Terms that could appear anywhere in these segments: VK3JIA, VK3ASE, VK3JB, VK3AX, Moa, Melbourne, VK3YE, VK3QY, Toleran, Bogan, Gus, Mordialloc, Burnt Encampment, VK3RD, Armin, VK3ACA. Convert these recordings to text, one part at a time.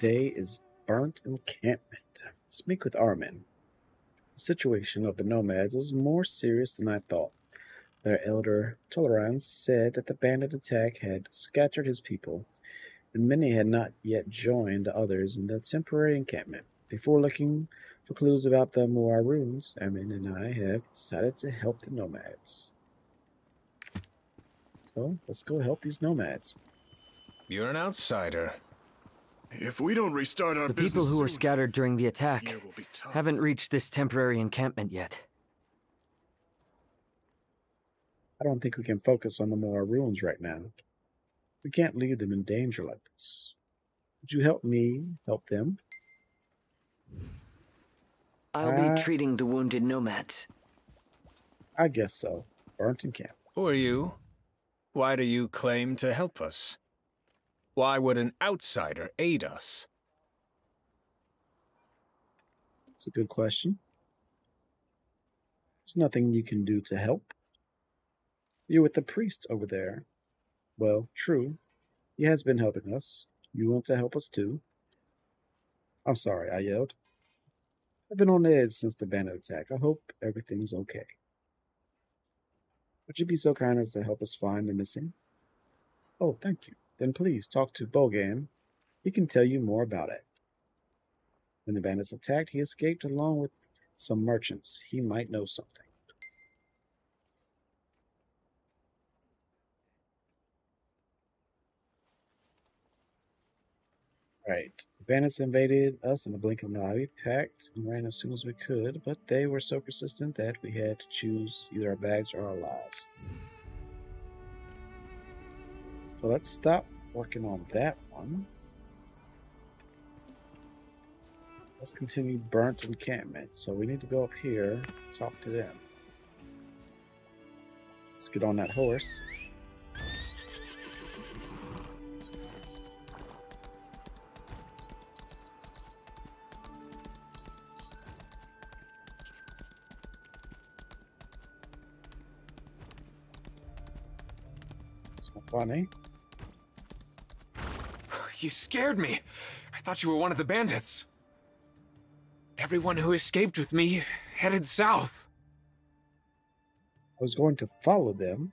Today is Burnt Encampment. Speak with Armin. The situation of the nomads was more serious than I thought. Their elder, Toleran, said that the bandit attack had scattered his people, and many had not yet joined the others in the temporary encampment. Before looking for clues about the Moa ruins, Armin and I have decided to help the nomads. So, let's go help these nomads. You're an outsider. If we don't restart our business, the people who were scattered during the attack haven't reached this temporary encampment yet. I don't think we can focus on the Moa ruins right now. We can't leave them in danger like this. Would you help me help them? I'll be treating the wounded nomads. I guess so. Burnt Encampment. Who are you? Why do you claim to help us? Why would an outsider aid us? That's a good question. There's nothing you can do to help. You're with the priest over there. Well, true. He has been helping us. You want to help us too? I'm sorry, I yelled. I've been on edge since the bandit attack. I hope everything's okay. Would you be so kind as to help us find the missing? Oh, thank you. Then please talk to Bogan. He can tell you more about it. When the bandits attacked, he escaped along with some merchants. He might know something. Right. The bandits invaded us in a blink of an eye. We packed and ran as soon as we could, but they were so persistent that we had to choose either our bags or our lives. So let's stop working on that one. Let's continue Burnt Encampment. So we need to go up here, talk to them. Let's get on that horse. It's not funny. You scared me. I thought you were one of the bandits. Everyone who escaped with me headed south. I was going to follow them,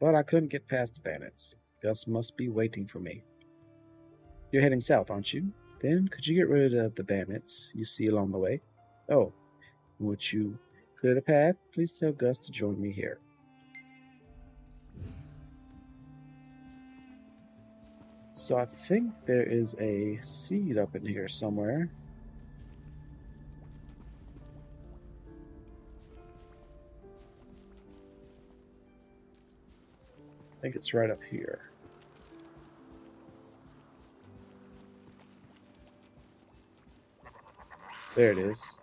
but I couldn't get past the bandits. Gus must be waiting for me. You're heading south, aren't you? Then could you get rid of the bandits you see along the way? Oh, would you clear the path? Please tell Gus to join me here. So I think there is a seed up in here somewhere. I think it's right up here. There it is.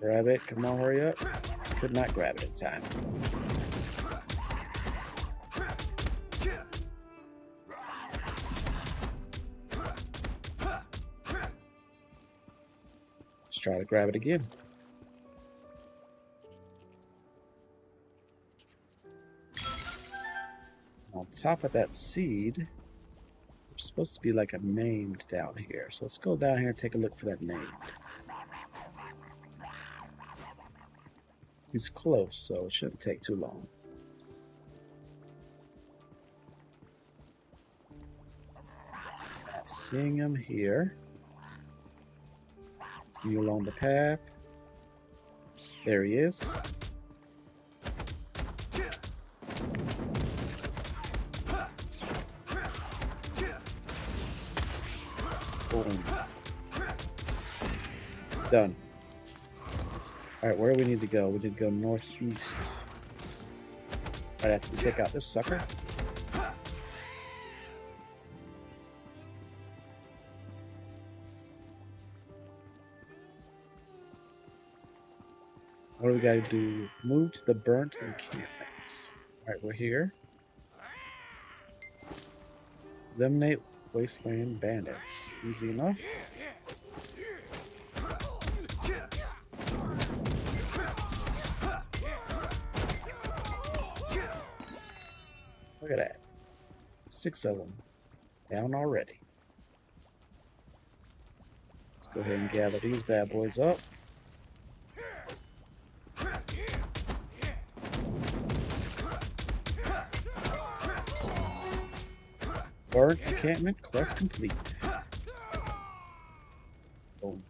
Grab it. Come on, hurry up. Could not grab it in time. Try to grab it again. On top of that seed, there's supposed to be like a named down here. So let's go down here and take a look for that named. He's close, so it shouldn't take too long. Not seeing him here. You along the path. There he is. Boom. Done. Alright, where do we need to go? We need to go northeast. Alright, after we take out this sucker. What do we gotta do? Move to the Burnt Encampment. Alright, we're here. Eliminate wasteland bandits. Easy enough. Look at that. 6 of them. Down already. go ahead and gather these bad boys up. Burnt Encampment quest complete. Boom.